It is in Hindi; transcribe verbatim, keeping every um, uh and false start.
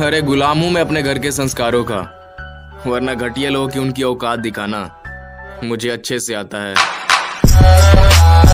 अरे गुलाम हूं मैं अपने घर के संस्कारों का, वरना घटिया लोगों की उनकी औकात दिखाना मुझे अच्छे से आता है।